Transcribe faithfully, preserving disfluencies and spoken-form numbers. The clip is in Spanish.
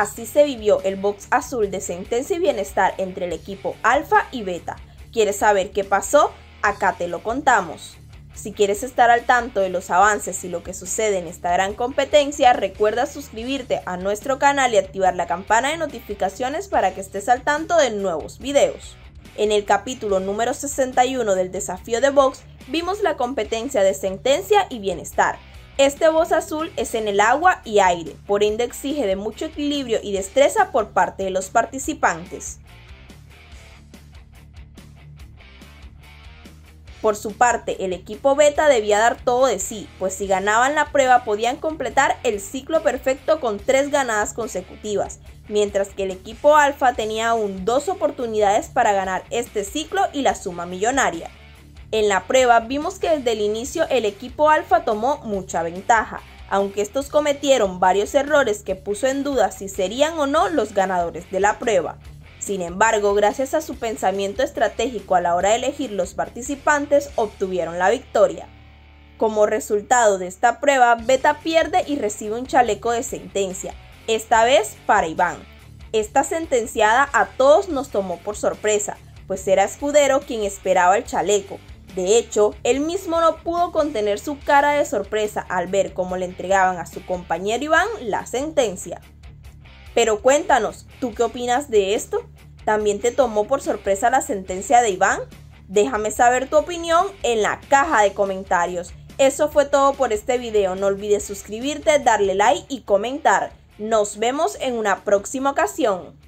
Así se vivió el box azul de Sentencia y Bienestar entre el equipo Alfa y Beta. ¿Quieres saber qué pasó? Acá te lo contamos. Si quieres estar al tanto de los avances y lo que sucede en esta gran competencia, recuerda suscribirte a nuestro canal y activar la campana de notificaciones para que estés al tanto de nuevos videos. En el capítulo número sesenta y uno del Desafío The Box vimos la competencia de Sentencia y Bienestar. Este box azul es en el agua y aire, por ende exige de mucho equilibrio y destreza por parte de los participantes. Por su parte, el equipo Beta debía dar todo de sí, pues si ganaban la prueba podían completar el ciclo perfecto con tres ganadas consecutivas, mientras que el equipo Alfa tenía aún dos oportunidades para ganar este ciclo y la suma millonaria. En la prueba vimos que desde el inicio el equipo Alfa tomó mucha ventaja, aunque estos cometieron varios errores que puso en duda si serían o no los ganadores de la prueba. Sin embargo, gracias a su pensamiento estratégico a la hora de elegir los participantes, obtuvieron la victoria. Como resultado de esta prueba, Beta pierde y recibe un chaleco de sentencia, esta vez para Iván. Esta sentenciada a todos nos tomó por sorpresa, pues era Escudero quien esperaba el chaleco. De hecho, él mismo no pudo contener su cara de sorpresa al ver cómo le entregaban a su compañero Iván la sentencia. Pero cuéntanos, ¿tú qué opinas de esto? ¿También te tomó por sorpresa la sentencia de Iván? Déjame saber tu opinión en la caja de comentarios. Eso fue todo por este video. No olvides suscribirte, darle like y comentar. Nos vemos en una próxima ocasión.